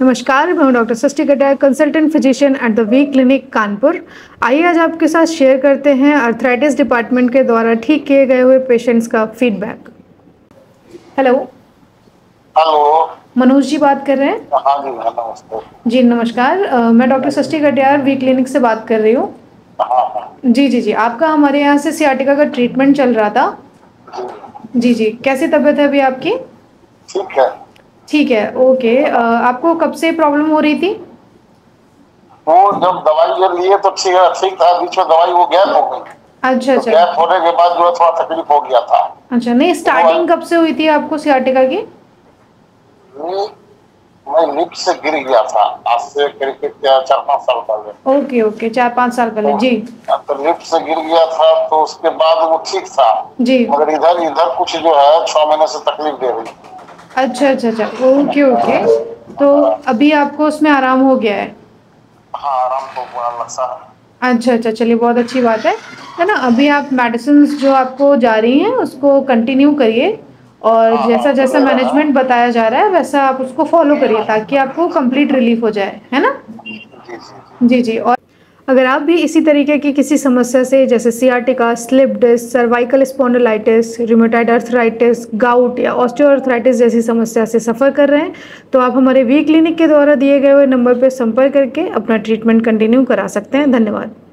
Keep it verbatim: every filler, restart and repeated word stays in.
नमस्कार, मैं हूँ डॉ Katiyar, consultant physician at the V clinic Kanpur. आइए आज आपके साथ शेयर करते हैं अर्थराइटिस डिपार्टमेंट के द्वारा ठीक किए गए हुए पेशेंट्स का feedback. Hello hello, Manoj ji बात कर रहे हैं? हाँ जी, नमस्कार जी। नमस्कार, आ, मैं डॉ कटियार वी क्लिनिक से बात कर रही हूँ। हाँ जी जी जी, आपका हमारे यहाँ से सीआरटिका का ट्रीटमेंट चल रहा था जी जी। कैसी तबीयत है अभी आपकी? ठीक है, ठीक है, ओके। आ, आपको कब से प्रॉब्लम हो रही थी? वो जब दवाई जो लिए तो ठीक ठीक था, बीच में दवाई वो गैप हो गई। अच्छा अच्छा, तो गैप होने के बाद जो थोड़ा तकलीफ हो गया था। अच्छा, नहीं स्टार्टिंग कब से हुई थी आपको सियाटिका की? मैं लिफ्ट से गिर गया था आज से करीब चार पाँच साल पहले। ओके ओके, चार पाँच साल पहले जी। तो लिफ्ट से गिर गया था, तो उसके बाद वो ठीक था जी, मगर इधर इधर कुछ जो है छह महीने से तकलीफ दे रही। अच्छा अच्छा अच्छा, ओके ओके। तो अभी आपको उसमें आराम हो गया है? हाँ, आराम तो पूरा लगा। अच्छा अच्छा, चलिए बहुत अच्छी बात है, है ना। अभी आप मेडिसिन जो आपको जा रही हैं उसको कंटिन्यू करिए, और जैसा जैसा मैनेजमेंट बताया जा रहा है वैसा आप उसको फॉलो करिए, ताकि आपको कंप्लीट रिलीफ हो जाए, है ना जी जी। और अगर आप भी इसी तरीके की किसी समस्या से, जैसे sciatica, slip disc, cervical spondylitis, rheumatoid arthritis, gout या ऑस्ट्रियोअर्थराइटिस जैसी समस्या से सफ़र कर रहे हैं, तो आप हमारे वी क्लिनिक के द्वारा दिए गए हुए नंबर पर संपर्क करके अपना ट्रीटमेंट कंटिन्यू करा सकते हैं। धन्यवाद।